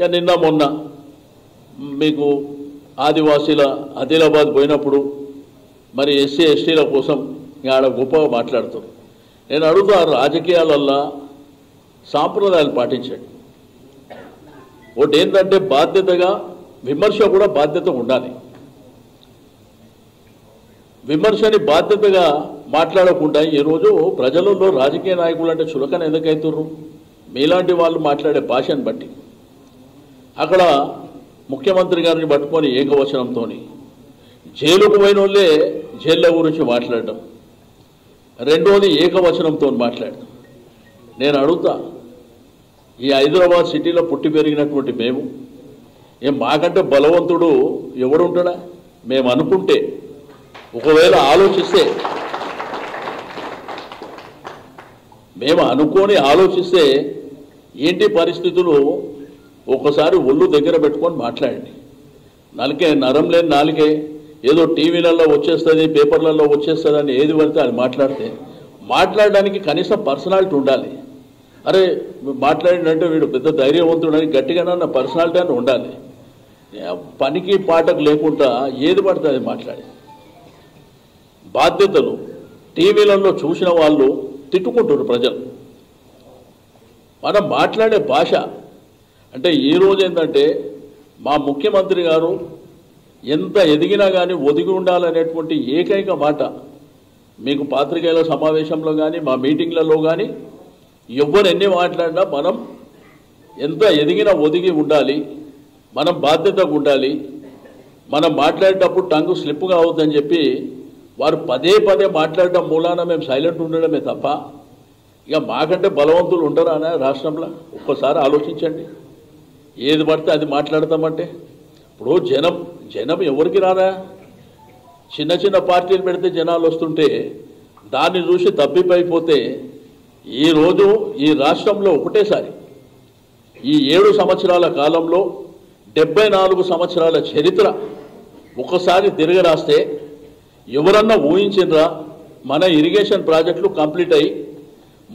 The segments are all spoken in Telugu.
या निन्ना मोन्ना मीकु आदिवासीला आदिलाबाद पोयिनप्पुडु मरी एस्सी एस्टील कोसम आड़ गोप्पगा माट्लाडुतारु नेनु अडुगुता राजकीयाल्लो सांप्रदायालु पाटिंचंडि ओटे एंटंटे बाध्यतगा विमर्श कूडा बाध्यत उंडाली విమర్శని బాధ్యతగా మాట్లాడకుండా ఈ రోజు ప్రజలలో రాజకీయ నాయకులు అంటే చులకన ఎందుకు అవుతురు మీలాంటి వాళ్ళు మాట్లాడే భాషను బట్టి అక్కడ ముఖ్యమంత్రి గారిని పట్టుకొని ఏకవచనంతోని జైలుకు పోయినోళ్ళే జైళ్ళ గురించి మాట్లాడడం రెండోది ఏకవచనంతోని మాట్లాడడం నేను అడుగుతా ఈ హైదరాబాద్ సిటీలో పుట్టి పెరిగినటువంటి మేము ఏ మాకంటే బలవంతుడు ఎవడు ఉంటాడా మేము అనుకుంటే ఒకవేళ ఆలోచిస్తే మేము అనుకొని ఆలోచిస్తే ఏంటి పరిస్థితులు ఒకసారి ఒళ్ళు దగ్గర పెట్టుకొని మాట్లాడండి నాలుకే నరం లేని నాలుకే ఏదో టీవీలలో వచ్చేస్తది పేపర్లలో వచ్చేస్తదని ఏది వస్తే అది మాట్లాడడానికి కనీసం పర్సనాలిటీ ఉండాలి అరే మాట్లాడినంటే వీడు పెద్ద ధైర్యవంతుడని గట్టిగానన్న పర్సనాలిటీ అని ఉండాలి పనికి పాటకు లేకుండా ఏది పడితే అది మాట్లాడాలి బాధ్యతలు టీవీలలో చూసిన వాళ్ళు తిట్టుకుంటారు ప్రజలు మనం మాట్లాడే భాష అంటే ఈ రోజు ఏంటంటే మా ముఖ్యమంత్రి గారు ఎంత ఎదిగినా కానీ ఒదిగి ఉండాలనేటువంటి ఏకైక మాట మీకు పాత్రికేయుల సమావేశంలో కానీ మా మీటింగ్లలో కానీ ఎవరు ఎన్ని మాట్లాడినా మనం ఎంత ఎదిగినా ఒదిగి ఉండాలి మనం బాధ్యతగా ఉండాలి మనం మాట్లాడేటప్పుడు టంగు స్లిప్ కావద్దని చెప్పి వారు పదే పదే మాట్లాడడం మూలాన మేము సైలెంట్ ఉండడమే తప్ప ఇక మాకంటే బలవంతులు ఉండరా అనే రాష్ట్రంలో ఒక్కసారి ఆలోచించండి ఏది పడితే అది మాట్లాడతామంటే ఇప్పుడు జనం జనం ఎవరికి రారా చిన్న చిన్న పార్టీలు పెడితే జనాలు వస్తుంటే దాన్ని చూసి తప్పిపోయిపోతే ఈరోజు ఈ రాష్ట్రంలో ఒకటేసారి ఈ 7 సంవత్సరాల కాలంలో 74 సంవత్సరాల చరిత్ర ఒకసారి తిరిగి రాస్తే ఎవరన్నా ఊహించినరా మన ఇరిగేషన్ ప్రాజెక్టులు కంప్లీట్ అయ్యి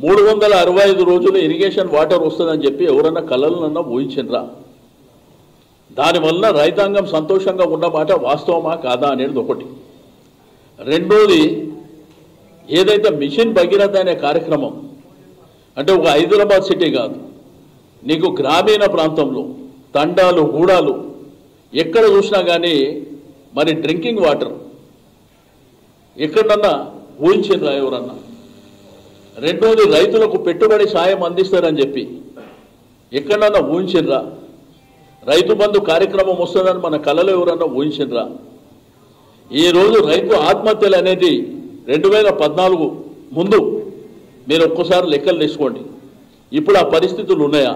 365 రోజులు ఇరిగేషన్ వాటర్ వస్తుందని చెప్పి ఎవరన్నా కలలనన్నా ఊహించినరా దానివల్ల రైతాంగం సంతోషంగా ఉన్న మాట వాస్తవమా కాదా అనేది ఒకటి రెండోది ఏదైతే మిషన్ భగీరథ అనే కార్యక్రమం అంటే ఒక హైదరాబాద్ సిటీ కాదు నీకు గ్రామీణ ప్రాంతంలో తండాలు గూడాలు ఎక్కడ చూసినా కానీ మరి డ్రింకింగ్ వాటర్ ఎక్కడన్నా ఊహించారా ఎవరన్నా రెండోది రైతులకు పెట్టుబడి సాయం అందిస్తారని చెప్పి ఎక్కడన్నా ఊహించారా రైతు బంధు కార్యక్రమం వస్తుందని మన కళలో ఎవరన్నా ఊహించారా ఈరోజు రైతు ఆత్మహత్యలు అనేది 2014 ముందు మీరు ఒక్కసారి లెక్కలు తీసుకోండి ఇప్పుడు ఆ పరిస్థితులు ఉన్నాయా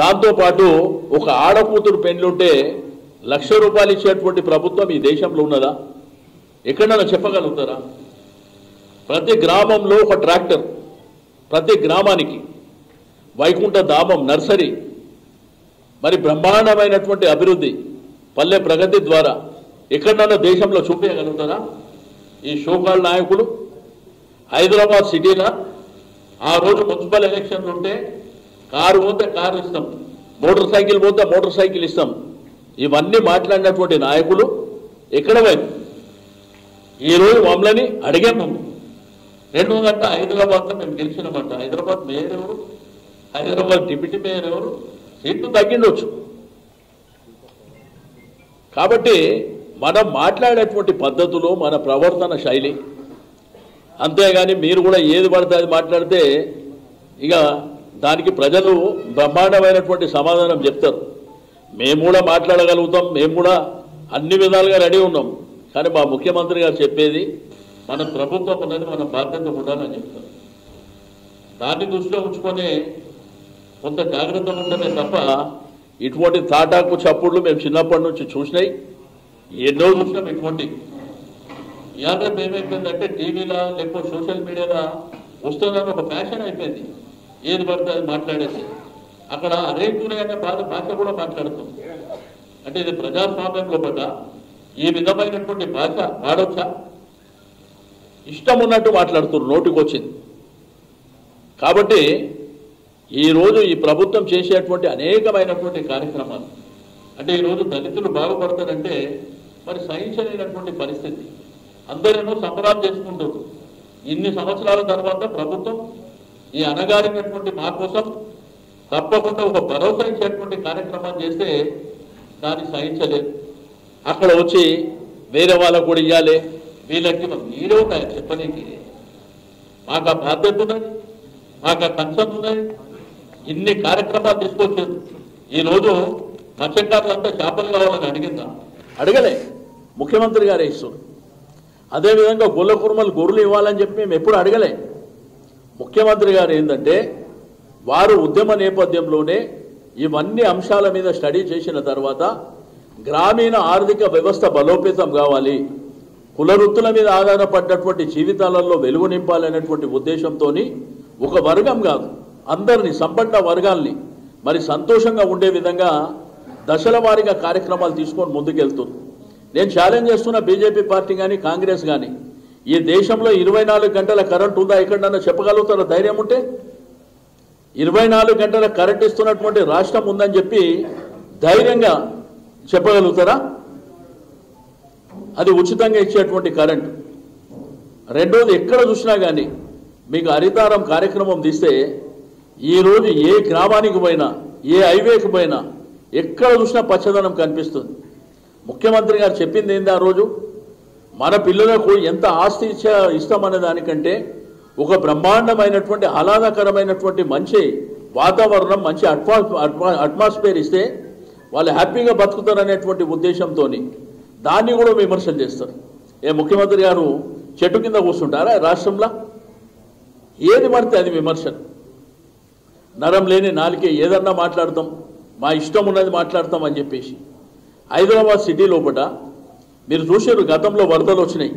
దాంతోపాటు ఒక ఆడకూతురు పెళ్ళుంటే ₹1,00,000 ఇచ్చేటువంటి ప్రభుత్వం ఈ దేశంలో ఉన్నదా ఎక్కడన్నా చెప్పగలుగుతారా ప్రతి గ్రామంలో ఒక ట్రాక్టర్ ప్రతి గ్రామానికి వైకుంఠ ధామం నర్సరీ మరి బ్రహ్మాండమైనటువంటి అభివృద్ధి పల్లె ప్రగతి ద్వారా ఎక్కడన్నా దేశంలో చూపించగలుగుతారా ఈ షోకాల్ నాయకులు హైదరాబాద్ సిటీలో ఆ రోజు మున్సిపల్ ఎలక్షన్లు ఉంటే కారు పోతే కారు ఇస్తాం మోటార్ సైకిల్ పోతే మోటార్ సైకిల్ ఇస్తాం ఇవన్నీ మాట్లాడినటువంటి నాయకులు ఎక్కడ వైపు ఈరోజు మమ్మల్ని అడిగాం 2 గంట హైదరాబాద్లో మేము గెలిచినామంట హైదరాబాద్ మేయర్ ఎవరు హైదరాబాద్ డిప్యూటీ మేయర్ ఎవరు సీట్లు తగ్గిండొచ్చు కాబట్టి మనం మాట్లాడేటువంటి పద్ధతులు మన ప్రవర్తన శైలి అంతేగాని మీరు కూడా ఏది పడితే అది మాట్లాడితే ఇక దానికి ప్రజలు బ్రహ్మాండమైనటువంటి సమాధానం చెప్తారు మేము కూడా మాట్లాడగలుగుతాం మేము కూడా అన్ని విధాలుగా రెడీ ఉన్నాం కానీ మా ముఖ్యమంత్రి గారు చెప్పేది మన ప్రభుత్వం అనేది మన బాధ్యత ఉండాలని చెప్తారు దాన్ని దృష్టిలో ఉంచుకొని కొంత జాగ్రత్తగా ఉండమే తప్ప ఇటువంటి తాటాకు చప్పుళ్ళు మేము చిన్నప్పటి నుంచి చూసినాయి ఎన్నో చూసినాం ఇటువంటి ఇవాళ ఏమైపోయిందంటే టీవీలో లేకపోతే సోషల్ మీడియాలో వస్తుందని ఒక ఫ్యాషన్ అయిపోయింది ఏది పడితే అది మాట్లాడేది అక్కడ అరేకునే అనే భాష కూడా మాట్లాడుతుంది అంటే ఇది ప్రజాస్వామ్యంలో పడ్డ ఈ విధమైనటువంటి భాష వాడొచ్చా ఇష్టం ఉన్నట్టు మాట్లాడుతున్నారు నోటికి వచ్చింది కాబట్టి ప్రభుత్వం చేసేటువంటి అనేకమైనటువంటి కార్యక్రమాలు అంటే ఈ రోజు దళితులు బాగుపడతారంటే మరి సహించలేనటువంటి పరిస్థితి అందరూ సంబరాలు చేసుకుంటారు ఇన్ని సంవత్సరాల తర్వాత ప్రభుత్వం ఈ అనగారినటువంటి మా కోసం తప్పకుండా ఒక భరోసా ఇచ్చేటువంటి కార్యక్రమం చేస్తే దాన్ని సహించలేదు అక్కడ వచ్చి వేరే వాళ్ళకు కూడా ఇయ్యాలి వీళ్ళకి మీరే ఉంటారు చెప్పడానికి మాకు బాధ్యత ఉన్నది మాకు కన్సర్న్ ఉన్నది ఇన్ని కార్యక్రమాలు తీసుకొచ్చారు ఈ రోజు మత్స్యకారులంతా చేపలు కావాలని అడిగిందా అడగలే ముఖ్యమంత్రి గారే ఇస్తారు అదే విధంగా గొల్ల కుర్మలు గొర్రెలు ఇవ్వాలని చెప్పి మేము ఎప్పుడు అడగలే ముఖ్యమంత్రి గారు ఏందంటే వారు ఉద్యమ నేపథ్యంలోనే ఇవన్నీ అంశాల మీద స్టడీ చేసిన తర్వాత గ్రామీణ ఆర్థిక వ్యవస్థ బలోపేతం కావాలి కుల వృత్తుల మీద ఆధారపడ్డటువంటి జీవితాలలో వెలుగు నింపాలనేటువంటి ఉద్దేశంతోని ఒక వర్గం కాదు అందరిని సంపన్న వర్గాల్ని మరి సంతోషంగా ఉండే విధంగా దశల వారీగా కార్యక్రమాలు తీసుకొని ముందుకెళ్తుంది నేను ఛాలెంజ్ చేస్తున్న బీజేపీ పార్టీ కానీ కాంగ్రెస్ కానీ ఈ దేశంలో 24 గంటల కరెంట్ ఉందా ఎక్కడన్నా చెప్పగలుగుతారా ధైర్యం ఉంటే 24 గంటల కరెంట్ ఇస్తున్నటువంటి రాష్ట్రం ఉందని చెప్పి ధైర్యంగా చెప్పగలుగుతారా అది ఉచితంగా ఇచ్చేటువంటి కరెంట్ రెండోది ఎక్కడ చూసినా కానీ మీకు హరితారం కార్యక్రమం తీస్తే ఈరోజు ఏ గ్రామానికి పోయినా ఏ హైవేకి పోయినా ఎక్కడ చూసినా పచ్చదనం కనిపిస్తుంది ముఖ్యమంత్రి గారు చెప్పింది ఏంది ఆ రోజు మన పిల్లలకు ఎంత ఆస్తి ఇస్తామనే దానికంటే ఒక బ్రహ్మాండమైనటువంటి ఆహ్లాదకరమైనటువంటి మంచి వాతావరణం మంచి అట్మాస్ఫియర్ ఇస్తే వాళ్ళు హ్యాపీగా బతుకుతారనేటువంటి ఉద్దేశంతో దాన్ని కూడా విమర్శలు చేస్తారు ఏ ముఖ్యమంత్రి గారు చెట్టు కింద కూర్చుంటారా రాష్ట్రంలో ఏది పడితే అది విమర్శలు నరం లేని నాలుకే ఏదన్నా మాట్లాడతాం మా ఇష్టం ఉన్నది మాట్లాడతాం అని చెప్పేసి హైదరాబాద్ సిటీ లోపట మీరు చూసారు గతంలో వరదలు వచ్చినాయి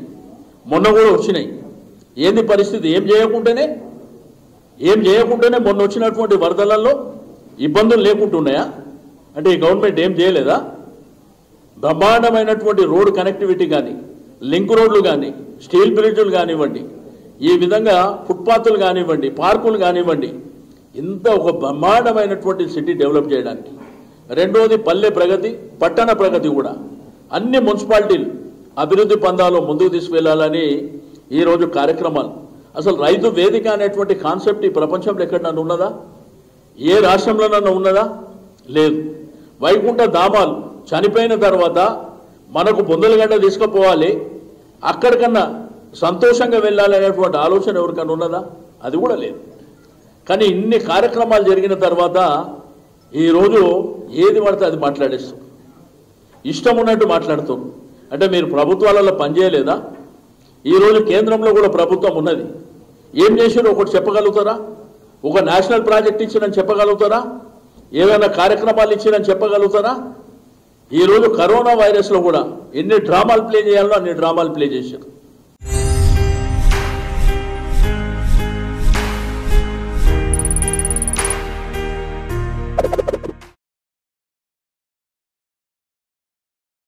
మొన్న కూడా వచ్చినాయి ఏంది పరిస్థితి ఏం చేయకుండానే మొన్న వచ్చినటువంటి వరదలలో ఇబ్బందులు లేకుంటున్నాయా అంటే ఈ గవర్నమెంట్ ఏం చేయలేదా బ్రహ్మాండమైనటువంటి రోడ్ కనెక్టివిటీ కానీ లింక్ రోడ్లు కానీ స్టీల్ బ్రిడ్జులు కానివ్వండి ఈ విధంగా ఫుట్పాత్లు కానివ్వండి పార్కులు కానివ్వండి ఇంత ఒక బ్రహ్మాండమైనటువంటి సిటీ డెవలప్ చేయడానికి రెండోది పల్లె ప్రగతి పట్టణ ప్రగతి కూడా అన్ని మున్సిపాలిటీలు అభివృద్ధి పందాలో ముందుకు తీసుకువెళ్ళాలని ఈరోజు కార్యక్రమాలు అసలు రైతు వేదిక అనేటువంటి కాన్సెప్ట్ ఈ ప్రపంచంలో ఎక్కడన్నా ఉన్నదా ఏ రాష్ట్రంలోనన్నా ఉన్నదా లేదు వైకుంఠ ధామాలు చనిపోయిన తర్వాత మనకు బొందలగడ్డ తీసుకుపోవాలి అక్కడికన్నా సంతోషంగా వెళ్ళాలనేటువంటి ఆలోచన ఎవరికన్నా ఉన్నదా అది కూడా లేదు కానీ ఇన్ని కార్యక్రమాలు జరిగిన తర్వాత ఈరోజు ఏది పడితే అది మాట్లాడేస్తాం ఇష్టం ఉన్నట్టు మాట్లాడుతాం అంటే మీరు ప్రభుత్వాలలో పనిచేయలేదా ఈరోజు కేంద్రంలో కూడా ప్రభుత్వం ఉన్నది ఏం చేశారో ఒకటి చెప్పగలుగుతారా ఒక నేషనల్ ప్రాజెక్ట్ ఇచ్చినని చెప్పగలుగుతారా ఏమైనా కార్యక్రమాలు ఇచ్చినని చెప్పగలుగుతారా ఈరోజు కరోనా వైరస్లో కూడా ఎన్ని డ్రామాలు ప్లే చేయాలో అన్ని డ్రామాలు ప్లే చేశారు